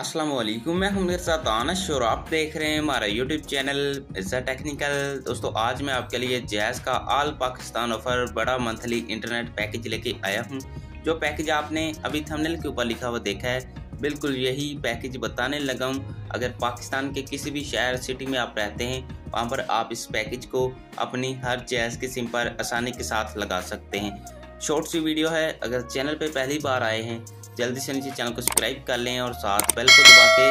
अस्सलाम वालेकुम, मैं हूं मिर्ज़ा दानिश और आप देख रहे हैं हमारा YouTube चैनल मिर्ज़ा टेक्निकल। दोस्तों, आज मैं आपके लिए जैज़ का आल पाकिस्तान ऑफ़र बड़ा मंथली इंटरनेट पैकेज लेके आया हूं। जो पैकेज आपने अभी थंबनेल के ऊपर लिखा हुआ देखा है, बिल्कुल यही पैकेज बताने लगा हूं। अगर पाकिस्तान के किसी भी शहर सिटी में आप रहते हैं, वहाँ पर आप इस पैकेज को अपनी हर जैज़ की सिम पर आसानी के साथ लगा सकते हैं। शॉर्ट सी वीडियो है, अगर चैनल पर पहली बार आए हैं जल्दी से नीचे चैनल को सब्सक्राइब कर लें और साथ बेल को दबा के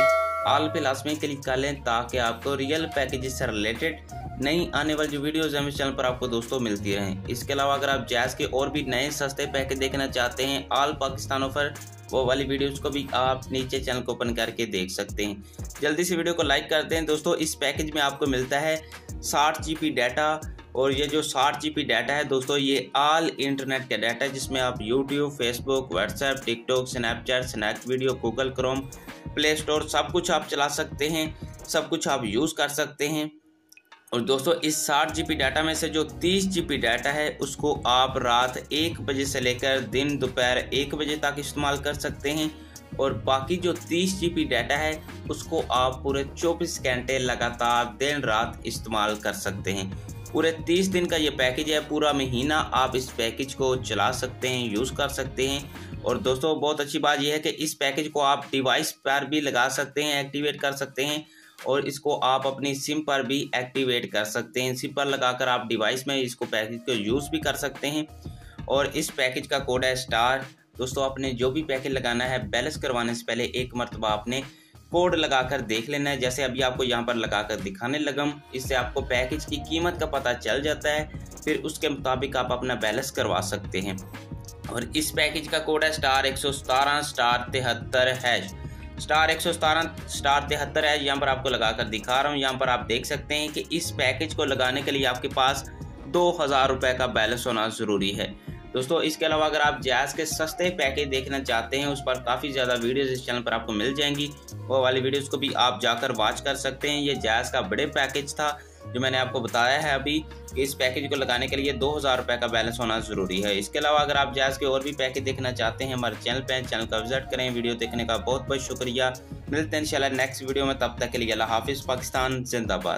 ऑल पे लास्ट में क्लिक कर लें, ताकि आपको रियल पैकेजेस से रिलेटेड नई आने वाली जो वीडियोज़ हैं इस चैनल पर आपको दोस्तों मिलती रहें। इसके अलावा अगर आप जैज़ के और भी नए सस्ते पैकेज देखना चाहते हैं, ऑल पाकिस्तान ऑफर वो वाली वीडियोज़ को भी आप नीचे चैनल को ओपन करके देख सकते हैं। जल्दी से वीडियो को लाइक करते हैं। दोस्तों, इस पैकेज में आपको मिलता है 60 GB डाटा, और ये जो 60 GB डाटा है दोस्तों, ये ऑल इंटरनेट का डाटा है, जिसमें आप YouTube, Facebook, WhatsApp, TikTok, Snapchat, Snack Video, Google Chrome, Play Store सब कुछ आप चला सकते हैं, सब कुछ आप यूज़ कर सकते हैं। और दोस्तों, इस 60 GB डाटा में से जो 30 GB डाटा है उसको आप रात 1 बजे से लेकर दिन दोपहर 1 बजे तक इस्तेमाल कर सकते हैं, और बाकी जो 30 GB डाटा है उसको आप पूरे 24 घंटे लगातार दिन रात इस्तेमाल कर सकते हैं। पूरे 30 दिन का ये पैकेज है, पूरा महीना आप इस पैकेज को चला सकते हैं, यूज़ कर सकते हैं। और दोस्तों, बहुत अच्छी बात यह है कि इस पैकेज को आप डिवाइस पर भी लगा सकते हैं, एक्टिवेट कर सकते हैं, और इसको आप अपनी सिम पर भी एक्टिवेट कर सकते हैं। सिम पर लगाकर आप डिवाइस में इसको पैकेज को यूज़ भी कर सकते हैं। और इस पैकेज का कोड है स्टार। दोस्तों, आपने जो भी पैकेज लगाना है, बैलेंस करवाने से पहले एक मरतबा आपने कोड लगाकर देख लेना है, जैसे अभी आपको यहाँ पर लगाकर दिखाने लगा हूँ। इससे आपको पैकेज की कीमत का पता चल जाता है, फिर उसके मुताबिक आप अपना बैलेंस करवा सकते हैं। और इस पैकेज का कोड है *117*73#। *117*73# यहाँ पर आपको लगाकर दिखा रहा हूँ। यहाँ पर आप देख सकते हैं कि इस पैकेज को लगाने के लिए आपके पास 2000 रुपये का बैलेंस होना ज़रूरी है। दोस्तों, इसके अलावा अगर आप जैज़ के सस्ते पैकेज देखना चाहते हैं, उस पर काफ़ी ज़्यादा वीडियोज़ इस चैनल पर आपको मिल जाएंगी, वो वाली वीडियोज़ को भी आप जाकर वॉच कर सकते हैं। ये जैज़ का बड़े पैकेज था जो मैंने आपको बताया है अभी, कि इस पैकेज को लगाने के लिए 2000 रुपये का बैलेंस होना ज़रूरी है। इसके अलावा अगर आप जैज़ के और भी पैकेज देखना चाहते हैं, हमारे चैनल पर चैनल का विजिट करें। वीडियो देखने का बहुत बहुत शुक्रिया। मिलते हैं इंशाल्लाह नेक्स्ट वीडियो में, तब तक के लिए अल्लाह हाफिज़। पाकिस्तान जिंदाबाद।